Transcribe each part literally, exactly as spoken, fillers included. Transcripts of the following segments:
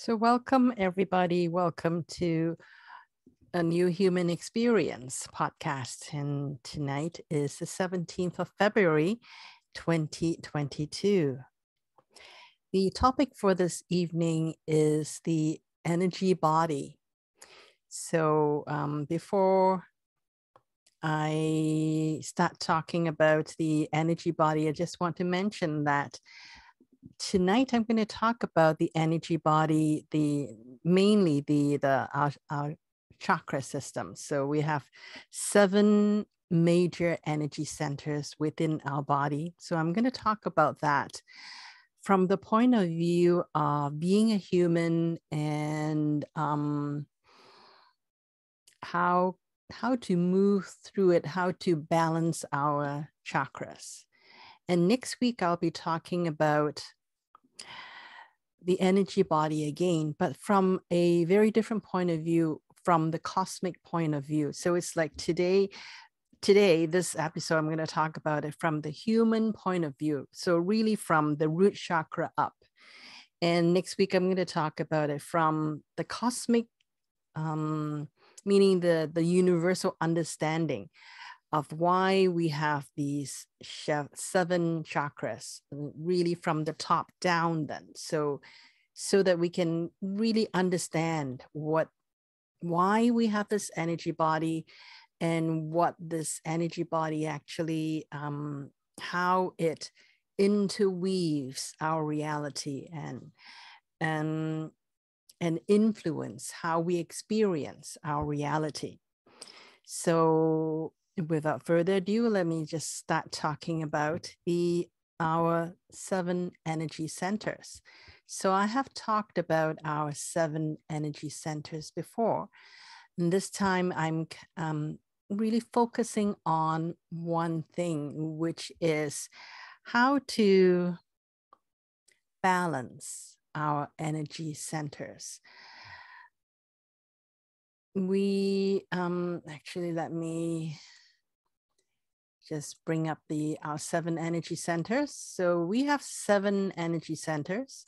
So welcome, everybody. Welcome to A New Human Experience podcast. And tonight is the seventeenth of February, twenty twenty-two. The topic for this evening is the energy body. So um, before I start talking about the energy body, I just want to mention that tonight I'm going to talk about the energy body, the mainly the the our, our chakra system. So we have seven major energy centers within our body. So I'm going to talk about that from the point of view of being a human and um, how how to move through it, how to balance our chakras. And next week, I'll be talking about the energy body again, but from a very different point of view, from the cosmic point of view. So it's like today, today, this episode, I'm going to talk about it from the human point of view. So really from the root chakra up. And next week, I'm going to talk about it from the cosmic, um, meaning the, the universal understanding of why we have these seven chakras, really from the top down then. So, so that we can really understand what, why we have this energy body and what this energy body actually, um, how it interweaves our reality and, and, and influence how we experience our reality. So, without further ado, let me just start talking about the our seven energy centers. So I have talked about our seven energy centers before. And this time I'm um, really focusing on one thing, which is how to balance our energy centers. We um, actually, let me... just bring up the our seven energy centers. So we have seven energy centers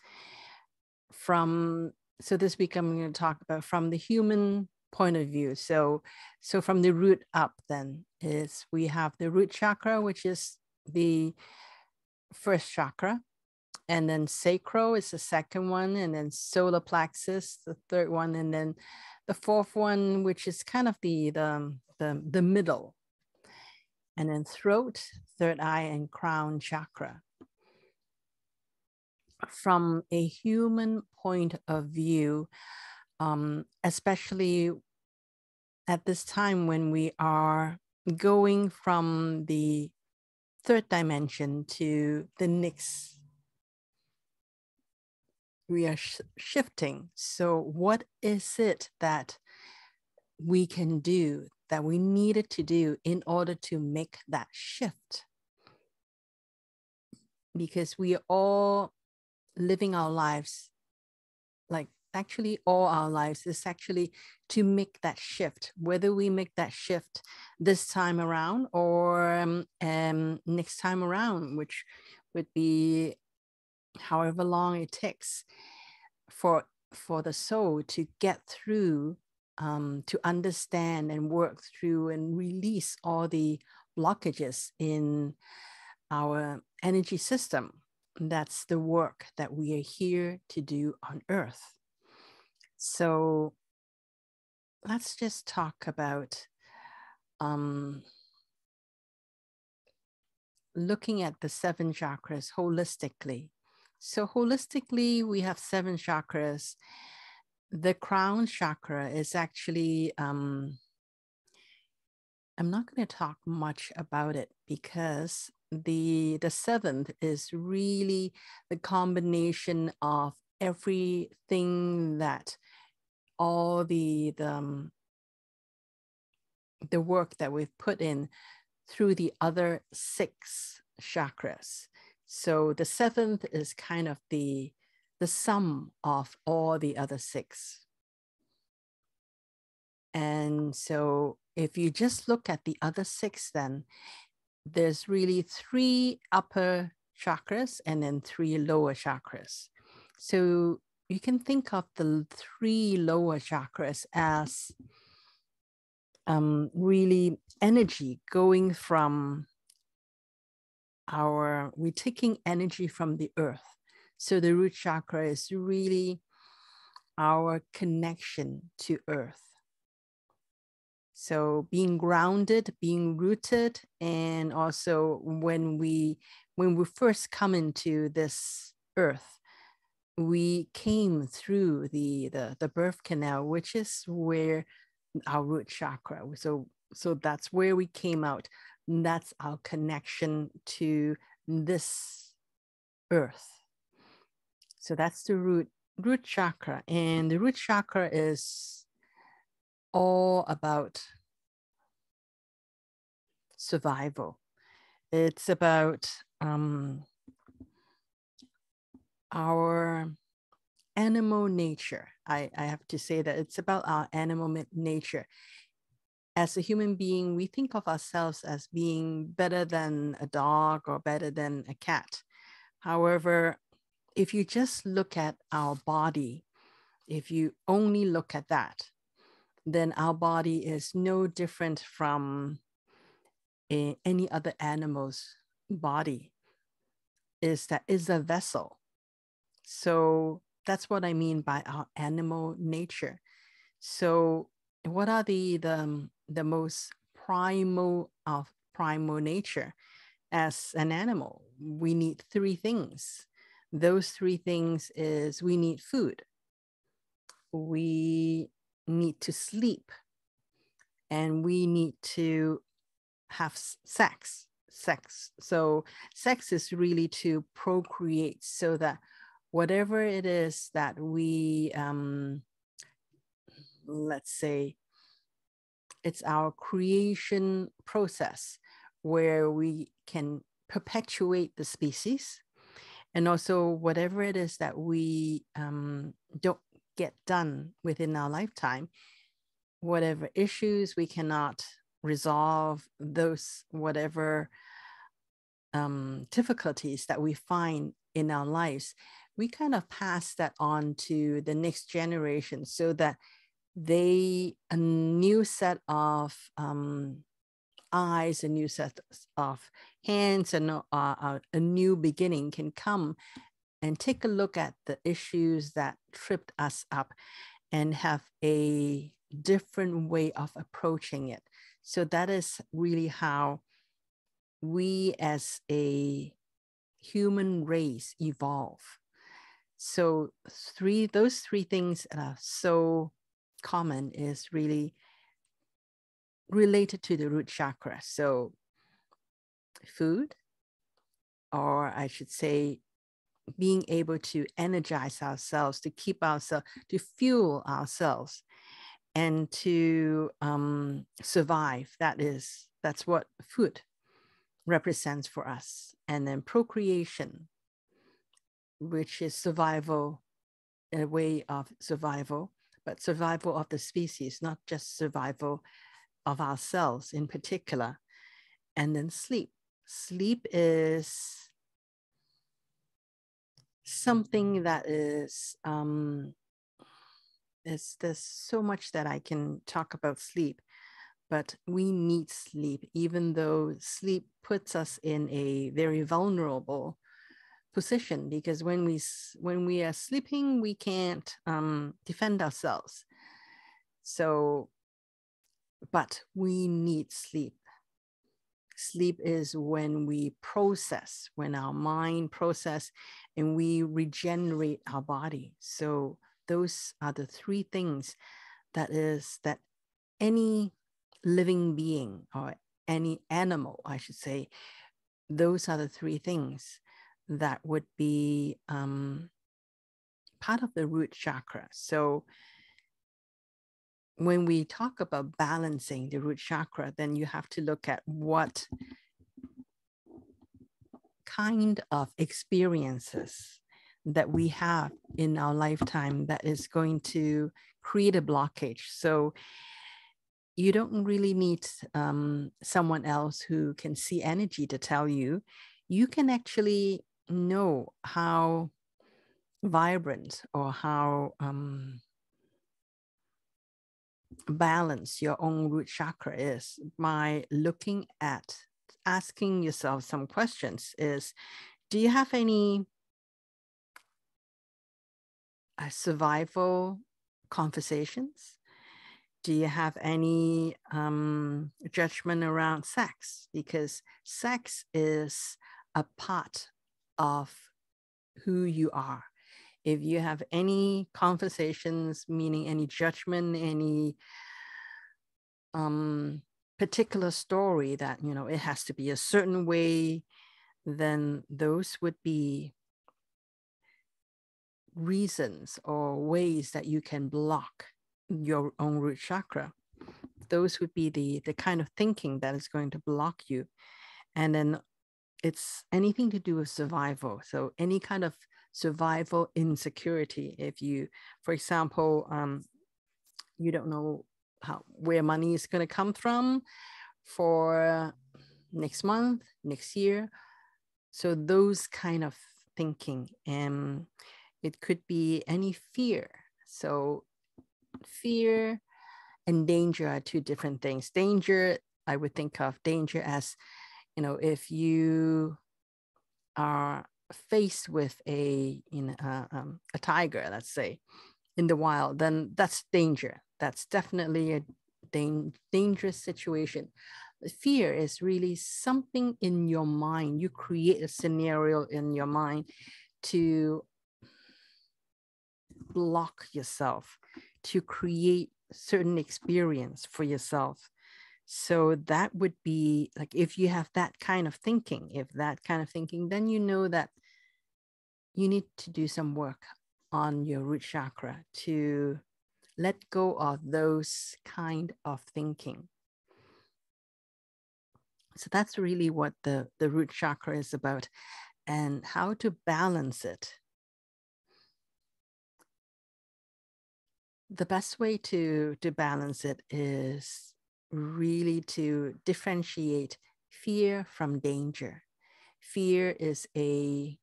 from, so this week I'm going to talk about from the human point of view. So, so from the root up then is we have the root chakra, which is the first chakra. And then sacral is the second one. And then solar plexus, the third one. And then the fourth one, which is kind of the, the, the, the middle. And then throat, third eye, and crown chakra. From a human point of view, um, especially at this time when we are going from the third dimension to the next, we are sh- shifting. So what is it that we can do, that we needed to do in order to make that shift? Because we are all living our lives, like actually all our lives is actually to make that shift, whether we make that shift this time around or um, um, next time around, which would be however long it takes for, for the soul to get through Um, to understand and work through and release all the blockages in our energy system. That's the work that we are here to do on Earth. So let's just talk about um, looking at the seven chakras holistically. So holistically, we have seven chakras. The crown chakra is actually, um, I'm not going to talk much about it because the, the seventh is really the combination of everything that all the, the, um, the work that we've put in through the other six chakras. So the seventh is kind of the the sum of all the other six. And so if you just look at the other six, then there's really three upper chakras and then three lower chakras. So you can think of the three lower chakras as um, really energy going from our, we're taking energy from the earth. So the root chakra is really our connection to earth. So being grounded, being rooted, and also when we, when we first come into this earth, we came through the, the, the birth canal, which is where our root chakra. So, so that's where we came out. And that's our connection to this earth. So that's the root, root chakra. And the root chakra is all about survival. It's about um, our animal nature. I, I have to say that it's about our animal nature. As a human being, we think of ourselves as being better than a dog or better than a cat. However, if you just look at our body, if you only look at that, then our body is no different from a, any other animal's body. Is that is a vessel. So that's what I mean by our animal nature. So what are the, the, the most primal of primal nature? As an animal, we need three things. Those three things is we need food, we need to sleep, and we need to have sex. Sex. So sex is really to procreate, so that whatever it is that we, um, let's say, it's our creation process where we can perpetuate the species, and also whatever it is that we um, don't get done within our lifetime, whatever issues we cannot resolve, those whatever um, difficulties that we find in our lives, we kind of pass that on to the next generation, so that they, a new set of um, eyes, a new set of hands, and uh, uh, a new beginning can come and take a look at the issues that tripped us up and have a different way of approaching it. So that is really how we as a human race evolve. So three, those three things that are so common is really related to the root chakra. So food, or I should say, being able to energize ourselves, to keep ourselves, to fuel ourselves, and to um, survive. That is, that's what food represents for us. And then procreation, which is survival, a way of survival, but survival of the species, not just survival of ourselves in particular. And then sleep. Sleep is something that is, um, is, there's so much that I can talk about sleep, but we need sleep, even though sleep puts us in a very vulnerable position, because when we when we are sleeping, we can't um, defend ourselves. So, but we need sleep. Sleep is when we process, when our mind process, and we regenerate our body. So those are the three things that is that any living being, or any animal, I should say, those are the three things that would be um, part of the root chakra. So when we talk about balancing the root chakra, then you have to look at what kind of experiences that we have in our lifetime that is going to create a blockage. So you don't really need um, someone else who can see energy to tell you. You can actually know how vibrant or how um, balanced your own root chakra is by looking at, asking yourself some questions is, do you have any uh, survival conversations? Do you have any um, judgment around sex? Because sex is a part of who you are. If you have any conversations, meaning any judgment, any um, particular story that, you know, it has to be a certain way, then those would be reasons or ways that you can block your own root chakra. Those would be the the kind of thinking that is going to block you. And then it's anything to do with survival, so any kind of survival insecurity. If you, for example, um you don't know how where money is going to come from for next month, next year, so those kind of thinking. And it could be any fear. So fear and danger are two different things. Danger, I would think of danger as, you know, if you are faced with a you know, uh, um, a tiger, let's say, in the wild, then that's danger. That's definitely a da- dangerous situation. Fear is really something in your mind. You create a scenario in your mind to block yourself, to create certain experience for yourself. So that would be like, if you have that kind of thinking, if that kind of thinking, then you know that you need to do some work on your root chakra to let go of those kind of thinking. So that's really what the, the root chakra is about, and how to balance it. The best way to, to balance it is really to differentiate fear from danger. Fear is a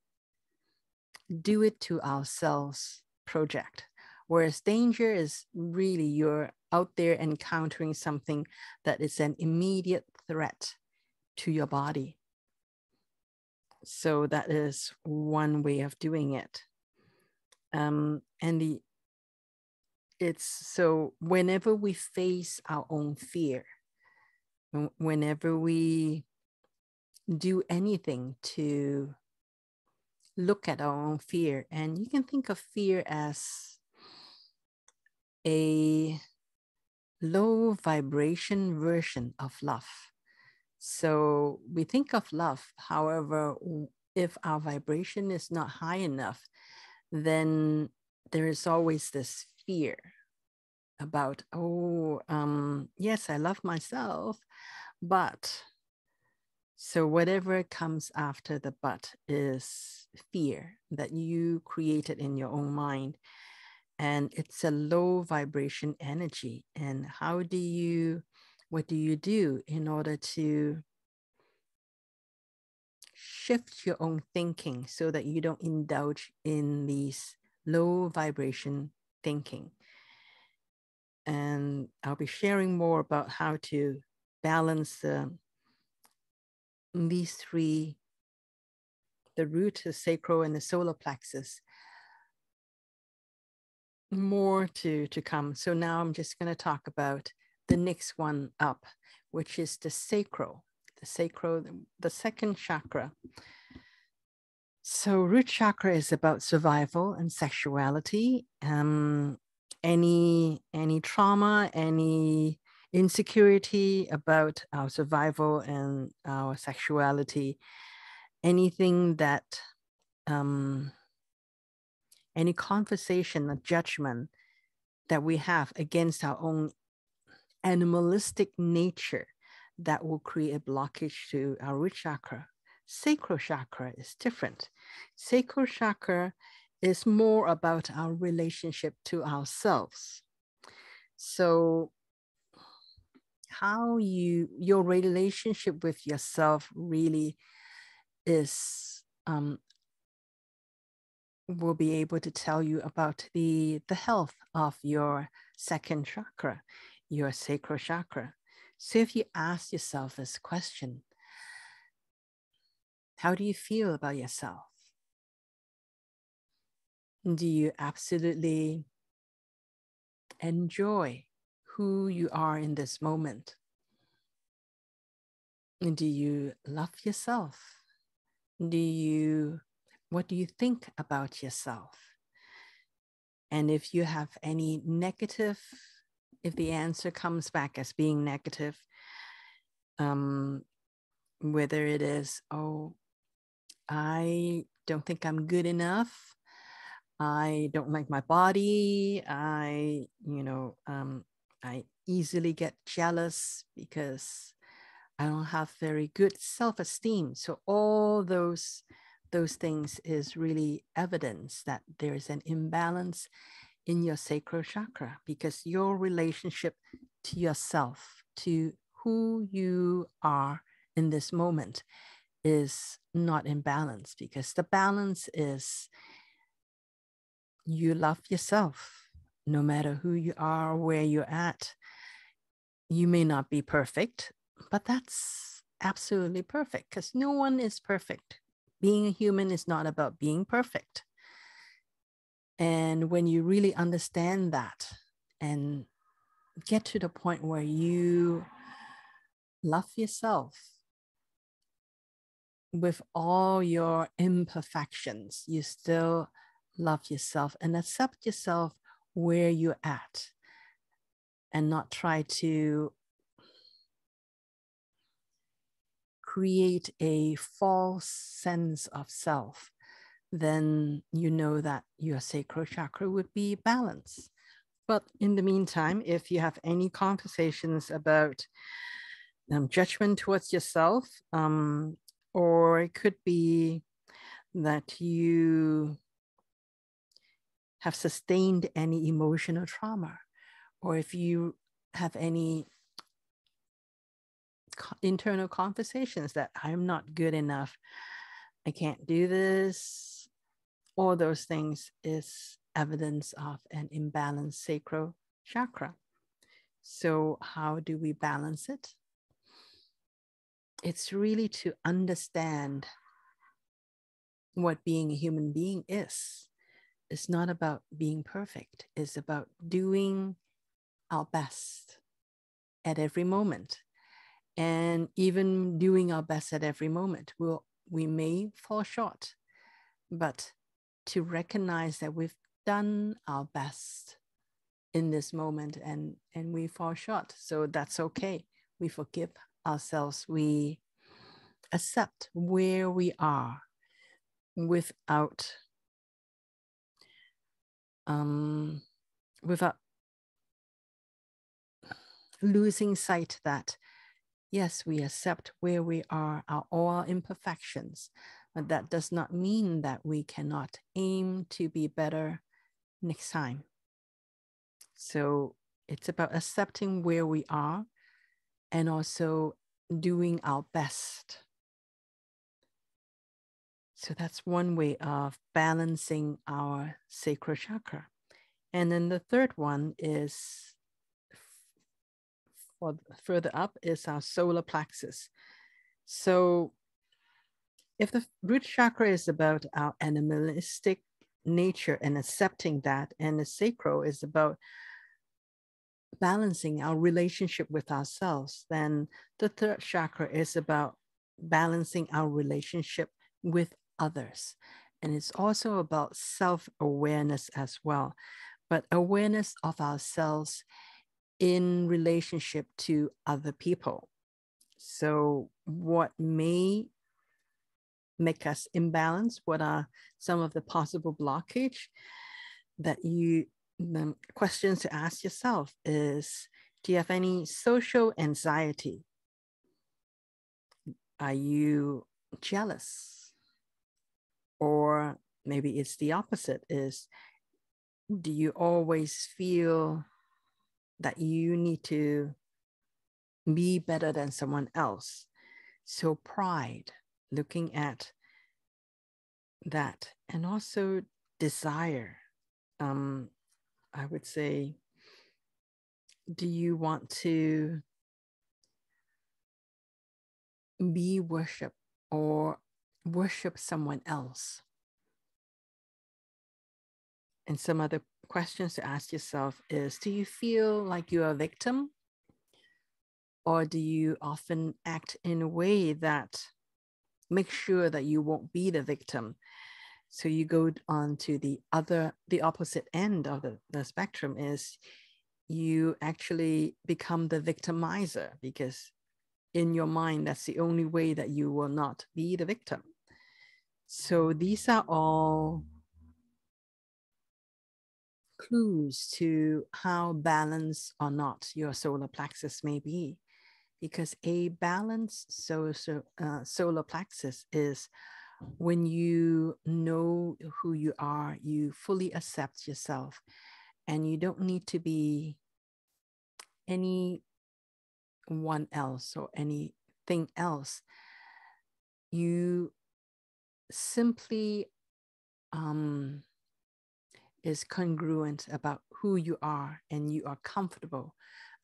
do it to ourselves project, whereas danger is really you're out there encountering something that is an immediate threat to your body. So that is one way of doing it. Um, and the It's so whenever we face our own fear, whenever we do anything to look at our own fear, and you can think of fear as a low vibration version of love. So we think of love, however, if our vibration is not high enough, then there is always this fear about, oh, um, yes, I love myself, but, so whatever comes after the but is fear that you created in your own mind. And it's a low vibration energy. And how do you, what do you do in order to shift your own thinking so that you don't indulge in these low vibration thinking? And I'll be sharing more about how to balance the, these three, the root, the sacral, and the solar plexus, more to, to come. So now I'm just going to talk about the next one up, which is the sacral, the sacral, the second chakra. So root chakra is about survival and sexuality. Um, any, any trauma, any insecurity about our survival and our sexuality, anything that, um, any conversation or judgment that we have against our own animalistic nature that will create a blockage to our root chakra. Sacral chakra is different. Sacral chakra is more about our relationship to ourselves. So how you, your relationship with yourself really is um, will be able to tell you about the, the health of your second chakra, your sacral chakra. So if you ask yourself this question, how do you feel about yourself? Do you absolutely enjoy who you are in this moment? Do you love yourself? Do you, what do you think about yourself? And if you have any negative, if the answer comes back as being negative, um, whether it is, oh, I don't think I'm good enough, I don't like my body, I, you know, um, I easily get jealous because I don't have very good self-esteem. So all those, those things is really evidence that there is an imbalance in your sacral chakra, because your relationship to yourself, to who you are in this moment, is not in balance, because the balance is you love yourself, no matter who you are, where you're at. You may not be perfect, but that's absolutely perfect, because no one is perfect. Being a human is not about being perfect. And when you really understand that and get to the point where you love yourself with all your imperfections, you still love yourself and accept yourself where you're at, and not try to create a false sense of self, then you know that your sacral chakra would be balanced. But in the meantime, if you have any conversations about um, judgment towards yourself, um, or it could be that you have sustained any emotional trauma, or if you have any internal conversations that I'm not good enough, I can't do this, all those things is evidence of an imbalanced sacral chakra. So how do we balance it? It's really to understand what being a human being is. It's not about being perfect. It's about doing our best at every moment. And even doing our best at every moment, we'll, we may fall short, but to recognize that we've done our best in this moment, and, and we fall short. So that's okay. We forgive ourselves. We accept where we are without, um, without losing sight that, yes, we accept where we are, our all imperfections, but that does not mean that we cannot aim to be better next time. So it's about accepting where we are and also doing our best. So that's one way of balancing our sacral chakra. And then the third one is, or further up, is our solar plexus. So if the root chakra is about our animalistic nature and accepting that, and the sacral is about balancing our relationship with ourselves, then the third chakra is about balancing our relationship with others. And it's also about self-awareness as well, but awareness of ourselves in relationship to other people. So what may make us imbalanced? What are some of the possible blockage that you, the questions to ask yourself is, do you have any social anxiety? Are you jealous? Or maybe it's the opposite, is do you always feel that you need to be better than someone else? So pride, looking at that. And also desire. Um, I would say, do you want to be worshiped or worship someone else? And some other questions to ask yourself is, do you feel like you're a victim? Or do you often act in a way that makes sure that you won't be the victim? So you go on to the other, the opposite end of the, the spectrum is you actually become the victimizer, because in your mind, that's the only way that you will not be the victim. So these are all clues to how balanced or not your solar plexus may be, because a balanced so, so, uh, solar plexus is when you know who you are, you fully accept yourself, and you don't need to be anyone else or anything else. You simply um, is congruent about who you are, and you are comfortable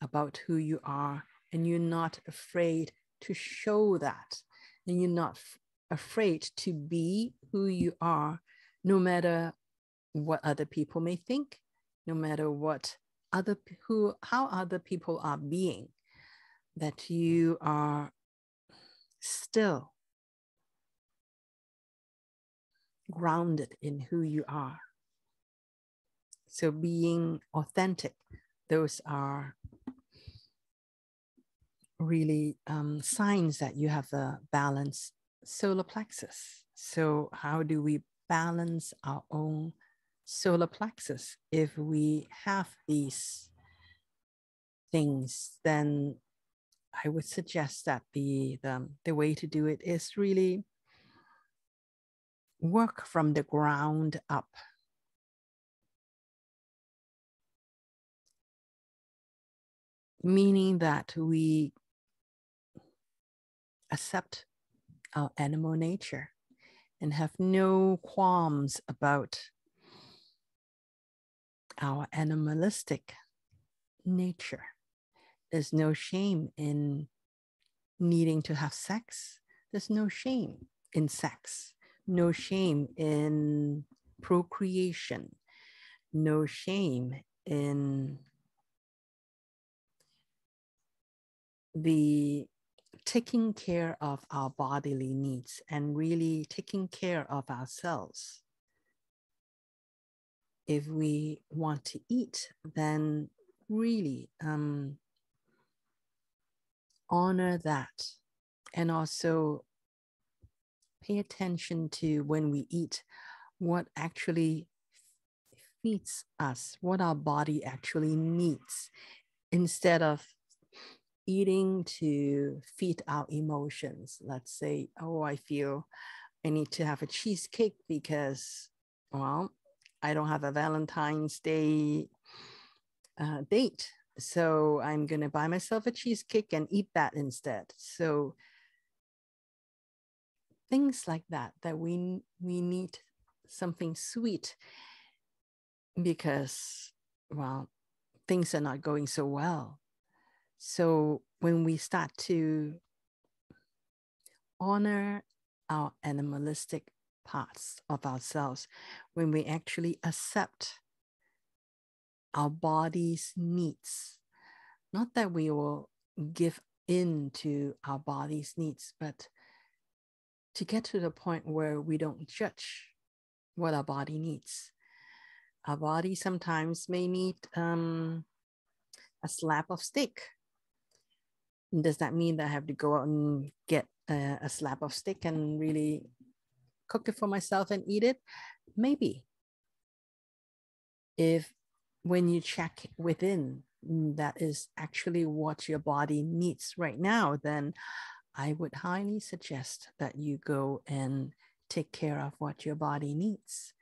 about who you are, and you're not afraid to show that, and you're not f- afraid to be who you are, no matter what other people may think, no matter what other who how other people are being, that you are still grounded in who you are. So being authentic, those are really um, signs that you have a balanced solar plexus. So how do we balance our own solar plexus? If we have these things, then I would suggest that the, the, the way to do it is really work from the ground up. Meaning that we accept our animal nature and have no qualms about our animalistic nature. There's no shame in needing to have sex. There's no shame in sex. No shame in procreation. No shame in the taking care of our bodily needs and really taking care of ourselves. If we want to eat, then really um, honor that, and also pay attention to when we eat, what actually feeds us, what our body actually needs, instead of eating to feed our emotions. Let's say, oh, I feel I need to have a cheesecake because, well, I don't have a Valentine's Day uh, date. So I'm going to buy myself a cheesecake and eat that instead. So things like that, that we, we need something sweet because, well, things are not going so well. So when we start to honor our animalistic parts of ourselves, when we actually accept our body's needs, not that we will give in to our body's needs, but to get to the point where we don't judge what our body needs. Our body sometimes may need um, a slab of steak. Does that mean that I have to go out and get a, a slab of steak and really cook it for myself and eat it? Maybe. If when you check within, that is actually what your body needs right now, then I would highly suggest that you go and take care of what your body needs.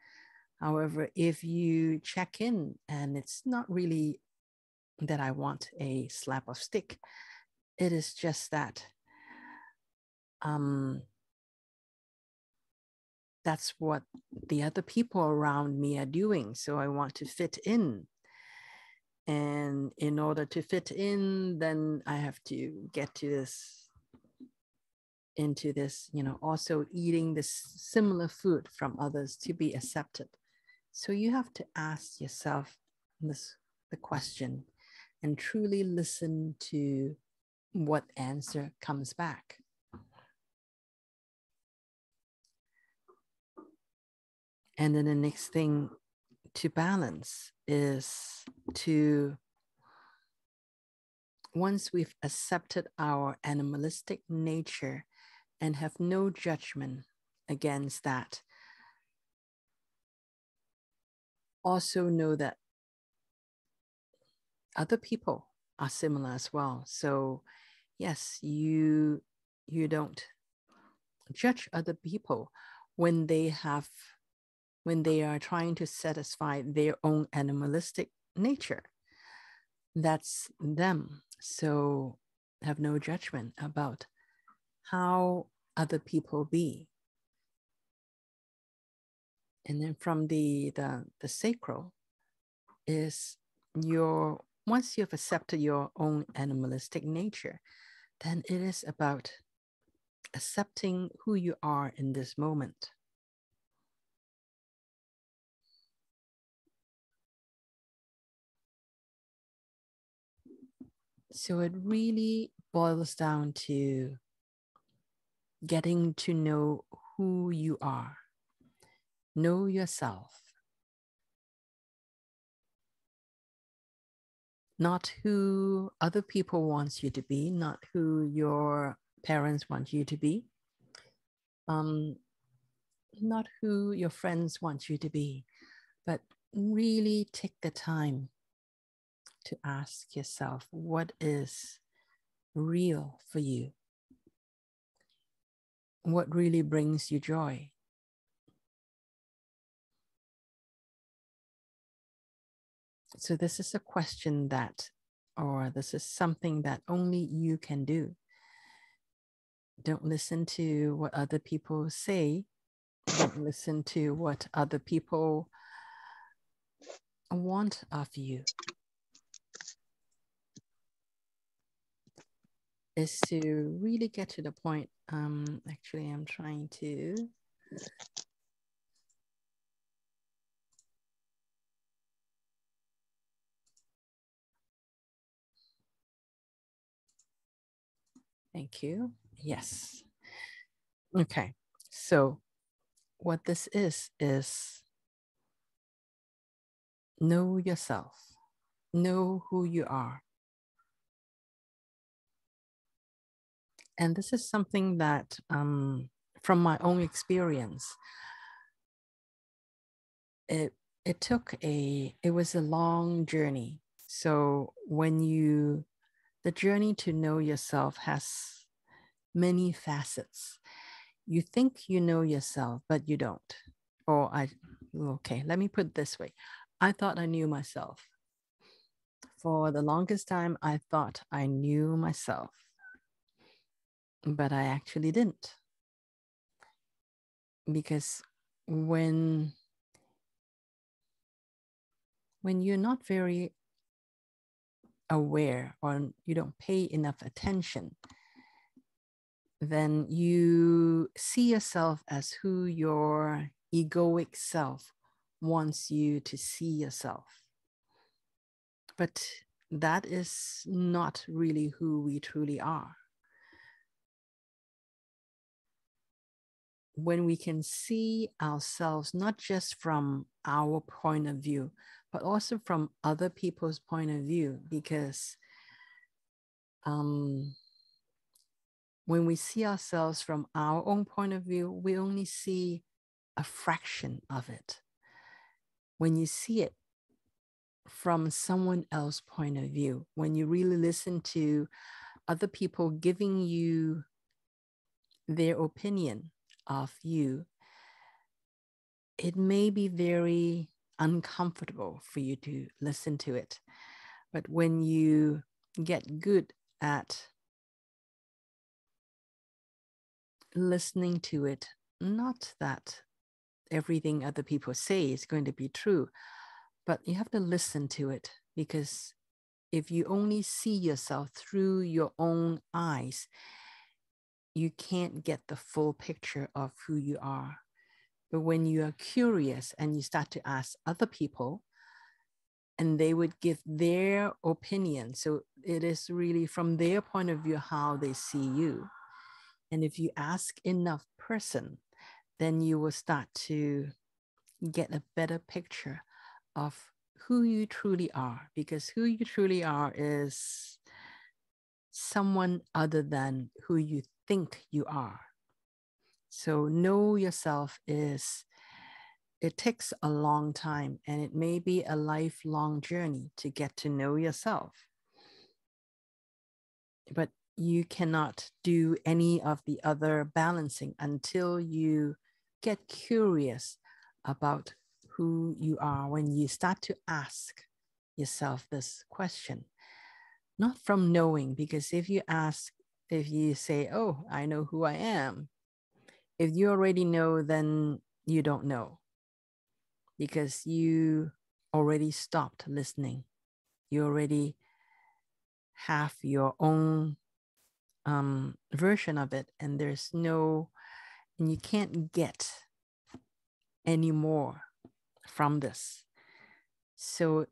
However, if you check in and it's not really that I want a slab of steak, it is just that um, that's what the other people around me are doing. So I want to fit in. And in order to fit in, then I have to get to this, into this, you know, also eating this similar food from others to be accepted. So you have to ask yourself this, the question, and truly listen to what answer comes back. And then the next thing to balance is to, once we've accepted our animalistic nature and have no judgment against that, also know that other people are similar as well. So yes, you, you don't judge other people when they have, when they are trying to satisfy their own animalistic nature. That's them. So have no judgment about how other people be. And then from the, the, the sacral is your, once you've accepted your own animalistic nature, then it is about accepting who you are in this moment. So it really boils down to getting to know who you are. Know yourself. Not who other people want you to be, not who your parents want you to be, um, not who your friends want you to be, but really take the time to ask yourself what is real for you, what really brings you joy. So this is a question that, or this is something that only you can do. Don't listen to what other people say. Don't listen to what other people want of you. Is to really get to the point. Um, actually, I'm trying to... Thank you. Yes. Okay. So what this is, is know yourself. Know who you are. And this is something that, um, from my own experience, it, it took a, it was a long journey. So when you, the journey to know yourself has many facets. You think you know yourself, but you don't. Or I, okay, let me put it this way. I thought I knew myself. For the longest time, I thought I knew myself, but I actually didn't. Because when, when you're not very aware, or you don't pay enough attention, then you see yourself as who your egoic self wants you to see yourself. But that is not really who we truly are. When we can see ourselves, not just from our point of view, but also from other people's point of view, because um, when we see ourselves from our own point of view, we only see a fraction of it. When you see it from someone else's point of view, when you really listen to other people giving you their opinion of you, it may be very uncomfortable for you to listen to it. But when you get good at listening to it, not that everything other people say is going to be true, but you have to listen to it, because if you only see yourself through your own eyes, you can't get the full picture of who you are. But when you are curious and you start to ask other people, and they would give their opinion. So it is really from their point of view how they see you. And if you ask enough person, then you will start to get a better picture of who you truly are, because who you truly are is someone other than who you think you are. So know yourself is, it takes a long time, and it may be a lifelong journey to get to know yourself. But you cannot do any of the other balancing until you get curious about who you are. When you start to ask yourself this question, not from knowing, because if you ask, if you say, oh, I know who I am, if you already know, then you don't know, because you already stopped listening. You already have your own um, version of it, and there's no, and you can't get any more from this. So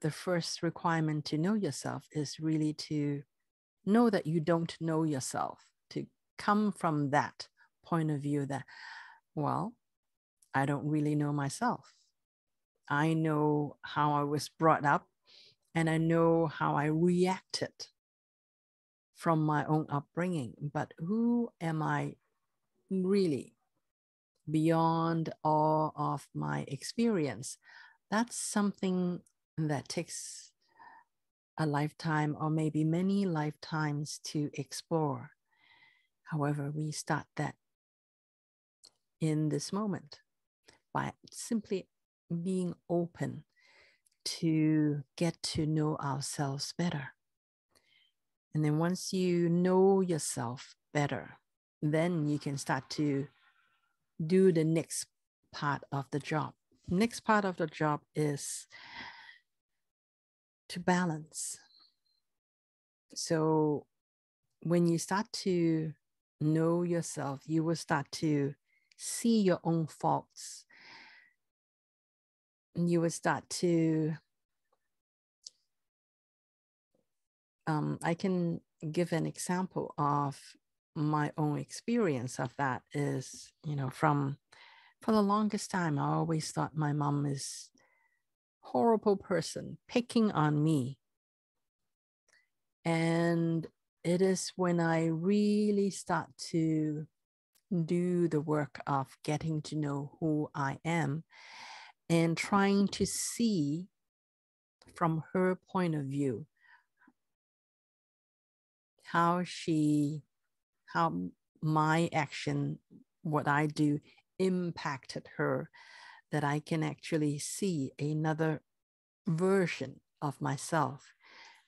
the first requirement to know yourself is really to know that you don't know yourself, to come from that point of view that, well, I don't really know myself. I know how I was brought up, and I know how I reacted from my own upbringing, but who am I really beyond all of my experience? That's something that takes a lifetime or maybe many lifetimes to explore. However, we start that in this moment by simply being open to get to know ourselves better. And then once you know yourself better, then you can start to do the next part of the job. Next part of the job is to balance. So when you start to know yourself, you will start to see your own faults. And you will start to, um, I can give an example of my own experience of that is, you know, from, for the longest time, I always thought my mom is a horrible person picking on me. And it is when I really start to do the work of getting to know who I am and trying to see from her point of view how she, how my action, what I do impacted her, that I can actually see another version of myself.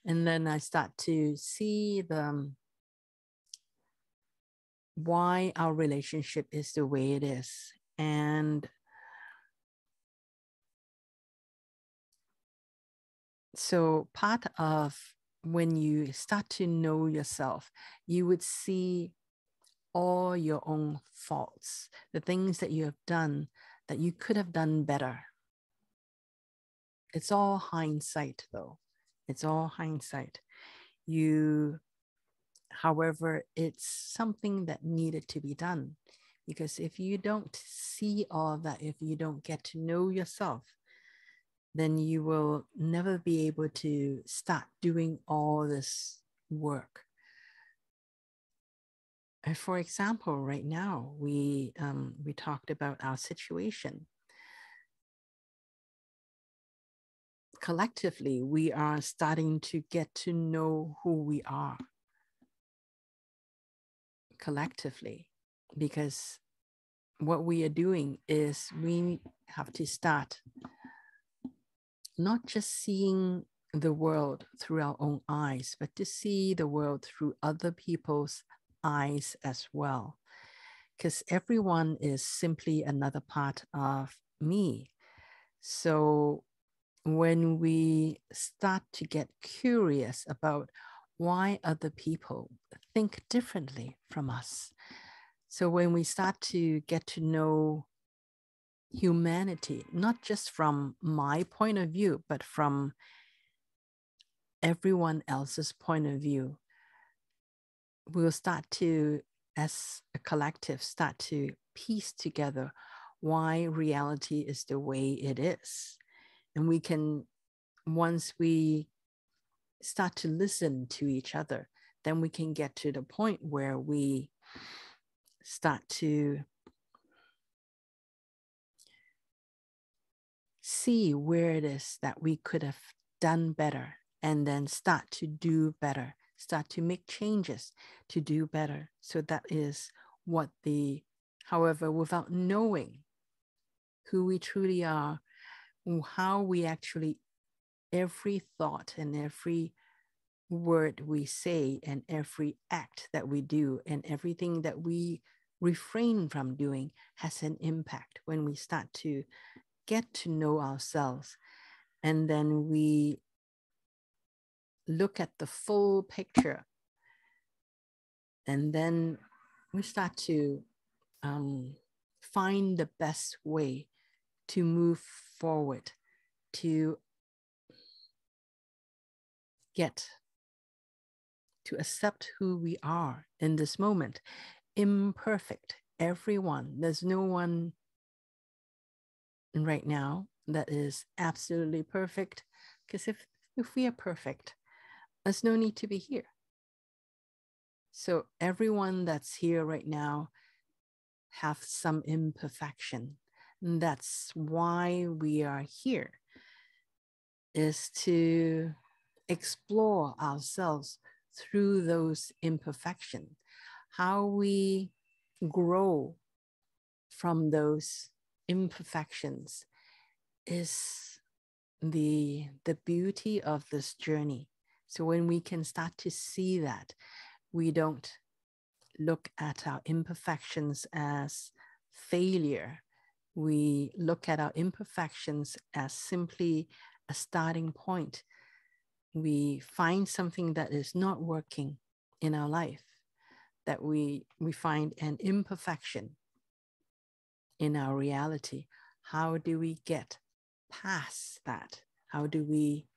And then I start to see the, why our relationship is the way it is. And so part of when you start to know yourself, you would see all your own faults, the things that you have done that you could have done better. It's all hindsight, though. It's all hindsight. You, however, it's something that needed to be done, because if you don't see all of that, if you don't get to know yourself, then you will never be able to start doing all this work. And for example, right now, we, um, we talked about our situation. Collectively, we are starting to get to know who we are. Collectively, because what we are doing is we have to start not just seeing the world through our own eyes, but to see the world through other people's eyes as well. because everyone is simply another part of me. So when we start to get curious about why other people think differently from us, so when we start to get to know humanity, not just from my point of view, but from everyone else's point of view, we'll start to, as a collective, start to piece together why reality is the way it is. And we can, once we start to listen to each other, then we can get to the point where we start to see where it is that we could have done better, and then start to do better, start to make changes to do better. So that is what the, however, without knowing who we truly are, how we actually, every thought and every word we say and every act that we do and everything that we refrain from doing has an impact when we start to get to know ourselves. And then we look at the full picture, and then we start to um, find the best way to move forward, to get to accept who we are in this moment. Imperfect, everyone. There's no one right now that is absolutely perfect, because if, if we are perfect, there's no need to be here. So everyone that's here right now have some imperfection. And that's why we are here, is to explore ourselves through those imperfections, how we grow from those imperfections is the the beauty of this journey. So when we can start to see that, we don't look at our imperfections as failure. We look at our imperfections as simply a starting point. We find something that is not working in our life, that we, we find an imperfection in our reality. How do we get past that? How do we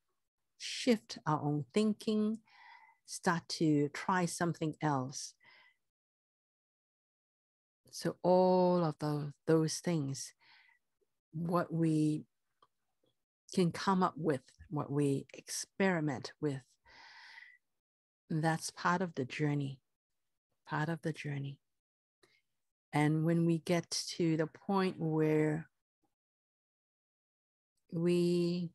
shift our own thinking, start to try something else? So all of the, those things, what we can come up with, what we experiment with, that's part of the journey, part of the journey. And when we get to the point where we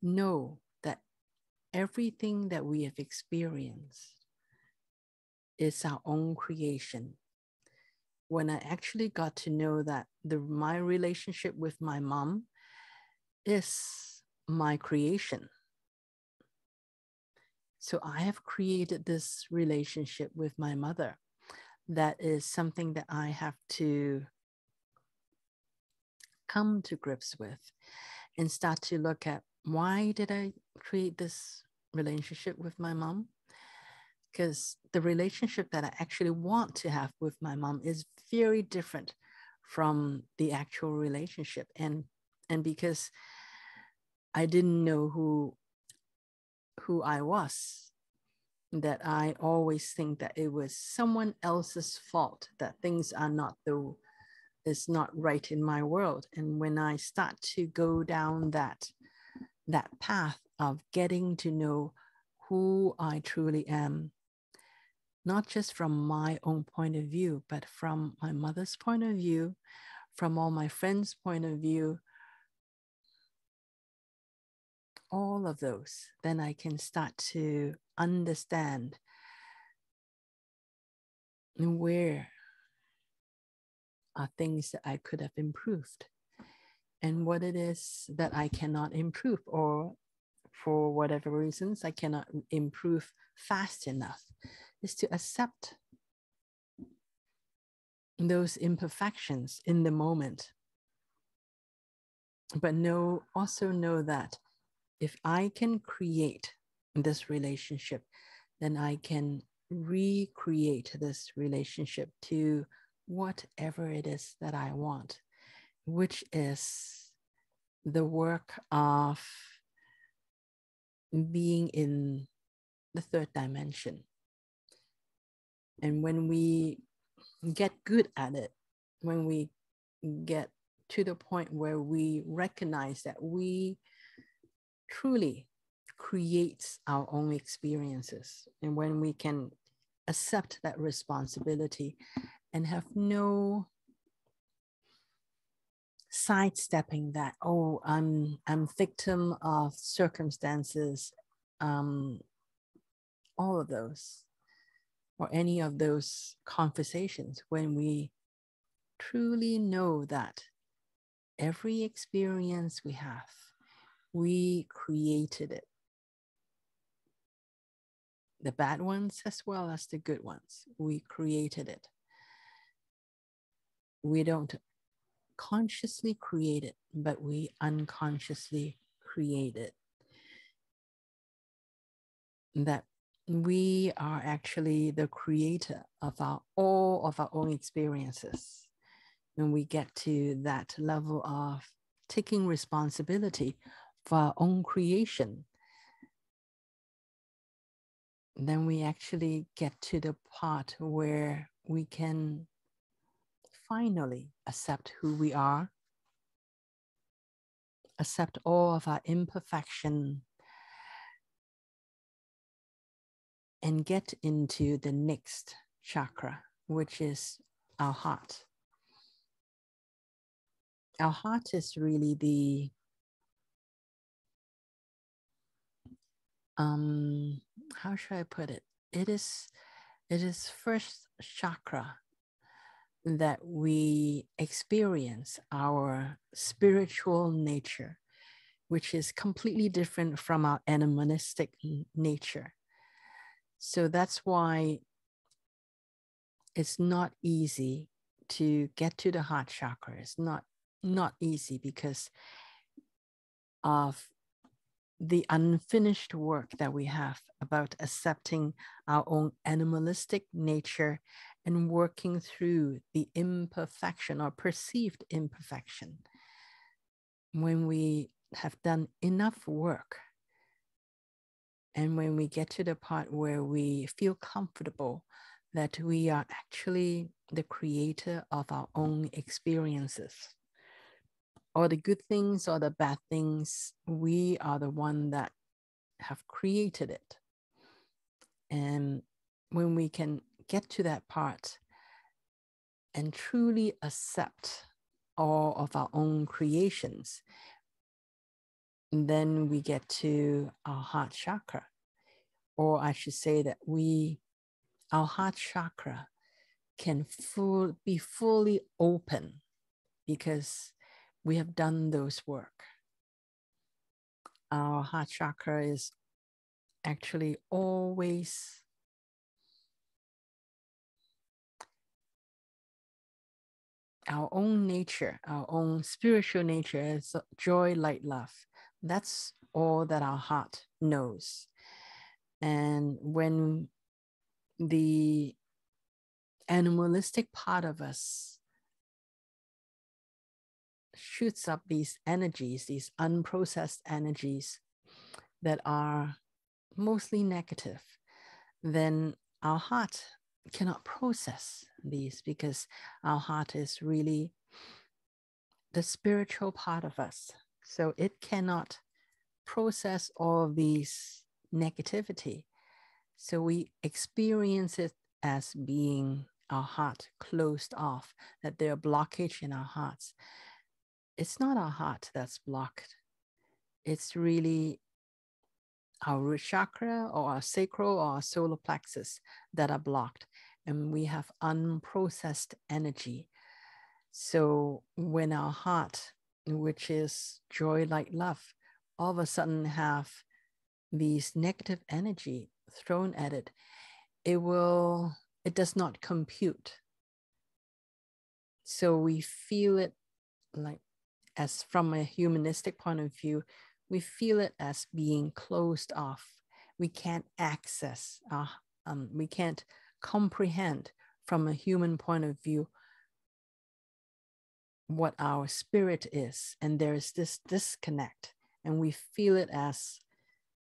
know that everything that we have experienced is our own creation, when I actually got to know that the, my relationship with my mom is my creation. So I have created this relationship with my mother. That is something that I have to come to grips with and start to look at, why did I create this relationship with my mom? Because the relationship that I actually want to have with my mom is very different from the actual relationship. And And because I didn't know who, who I was, that I always think that it was someone else's fault, that things are not the, is not right in my world. And when I start to go down that, that path of getting to know who I truly am, not just from my own point of view, but from my mother's point of view, from all my friends' point of view, all of those, then I can start to understand where are things that I could have improved and what it is that I cannot improve, or for whatever reasons I cannot improve fast enough, is to accept those imperfections in the moment. But know, also know that if I can create this relationship, then I can recreate this relationship to whatever it is that I want, which is the work of being in the third dimension. And when we get good at it, when we get to the point where we recognize that we truly create our own experiences, and when we can accept that responsibility and have no sidestepping that, oh, I'm I'm victim of circumstances, um, all of those, or any of those conversations, when we truly know that every experience we have, we created it. The bad ones as well as the good ones, we created it. We don't consciously create it, but we unconsciously create it. That we are actually the creator of our all of our own experiences. When we get to that level of taking responsibility for our own creation, then we actually get to the part where we can finally accept who we are, accept all of our imperfection, and get into the next chakra, which is our heart. Our heart is really the um how should I put it? It is it is first chakra that we experience our spiritual nature, which is completely different from our animalistic nature. So that's why it's not easy to get to the heart chakra. It's not, not easy because of the unfinished work that we have about accepting our own animalistic nature and working through the imperfection or perceived imperfection. When we have done enough work, and when we get to the part where we feel comfortable that we are actually the creator of our own experiences, or the good things or the bad things, we are the one that have created it. And when we can get to that part and truly accept all of our own creations, then we get to our heart chakra, or I should say that we, our heart chakra can full, be fully open because we have done those work. Our heart chakra is actually always our own nature, our own spiritual nature is joy, light, love. That's all that our heart knows. And when the animalistic part of us shoots up these energies, these unprocessed energies that are mostly negative, then our heart cannot process these because our heart is really the spiritual part of us. So it cannot process all of these negativity. So we experience it as being our heart closed off, that there are blockages in our hearts. It's not our heart that's blocked. It's really our root chakra or our sacral or our solar plexus that are blocked. And we have unprocessed energy. So when our heart, which is joy, light, love, all of a sudden have these negative energy thrown at it, it will, it does not compute. So we feel it like, as from a humanistic point of view, we feel it as being closed off. We can't access, uh, um, we can't comprehend from a human point of view what our spirit is. And there is this disconnect, and we feel it as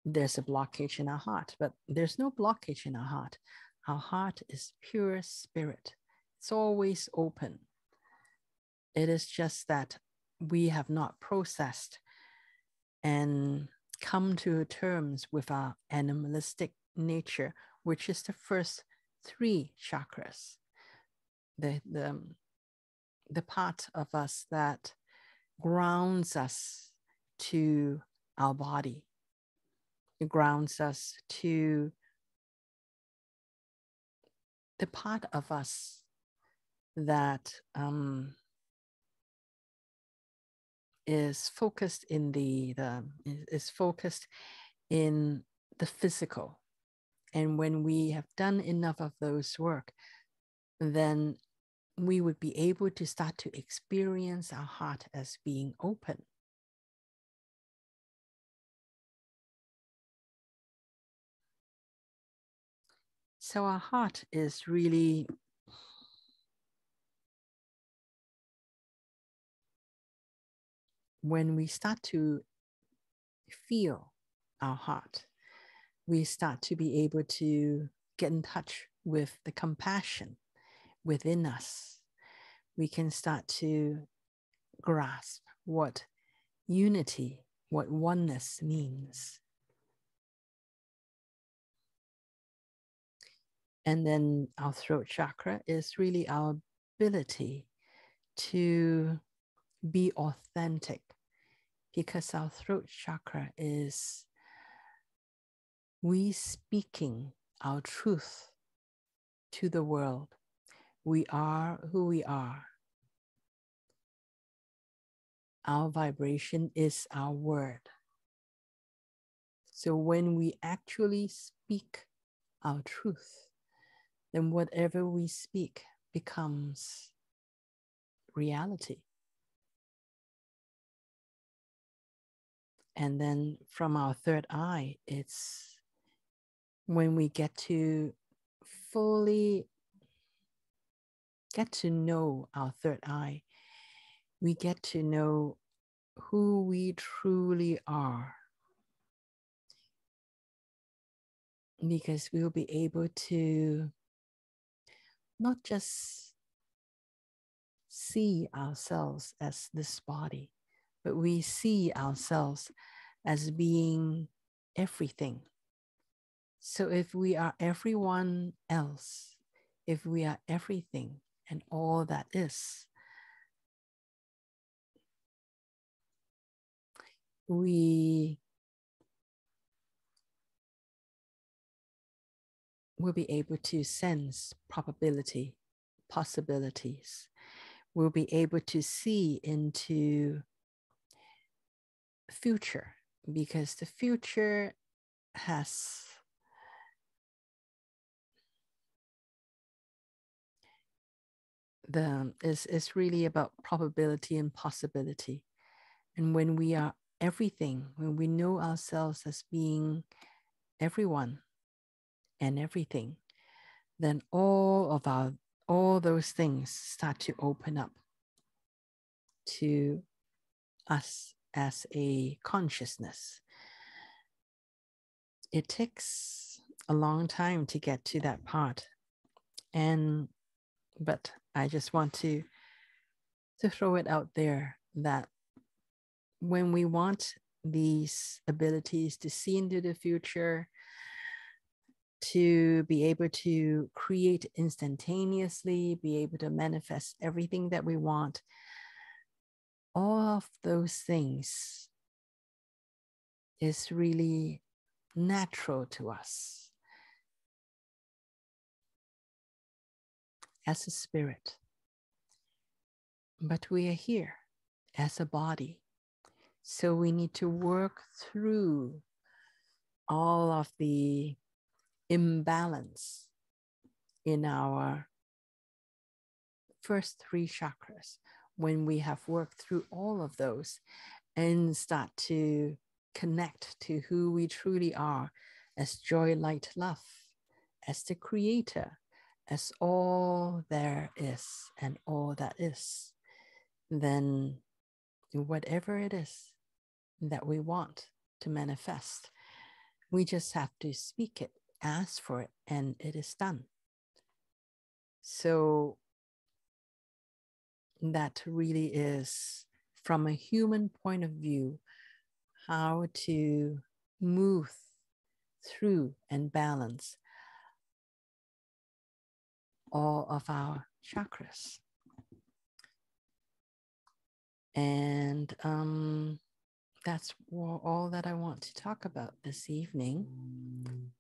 there's a blockage in our heart, but there's no blockage in our heart. Our heart is pure spirit. It's always open. It is just that we have not processed and come to terms with our animalistic nature, which is the first three chakras, the, the, the part of us that grounds us to our body. It grounds us to the part of us that um, is focused in the, the is focused in the physical. And when we have done enough of those work, then we would be able to start to experience our heart as being open. So our heart is really when we start to feel our heart, we start to be able to get in touch with the compassion within us. We can start to grasp what unity, what oneness means. And then our throat chakra is really our ability to be authentic, because our throat chakra is we speaking our truth to the world. We are who we are. Our vibration is our word. So when we actually speak our truth, then whatever we speak becomes reality. And then from our third eye, it's when we get to fully get to know our third eye, we get to know who we truly are, because we'll be able to not just see ourselves as this body, but we see ourselves as being everything. So if we are everyone else, if we are everything and all that is, we we'll be able to sense probability, possibilities. We'll be able to see into the future, because the future has, the is is really about probability and possibility. And when we are everything, when we know ourselves as being everyone and everything, then all of our, all those things start to open up to us as a consciousness. It takes a long time to get to that part. And, but I just want to, to throw it out there that when we want these abilities to see into the future, to be able to create instantaneously, be able to manifest everything that we want, all of those things is really natural to us as a spirit. But we are here as a body. So we need to work through all of the imbalance in our first three chakras. When we have worked through all of those and start to connect to who we truly are as joy, light, love, as the creator, as all there is and all that is, then whatever it is that we want to manifest, we just have to speak it, ask for it, and it is done. So that really is, from a human point of view, how to move through and balance all of our chakras. And um, that's all that I want to talk about this evening.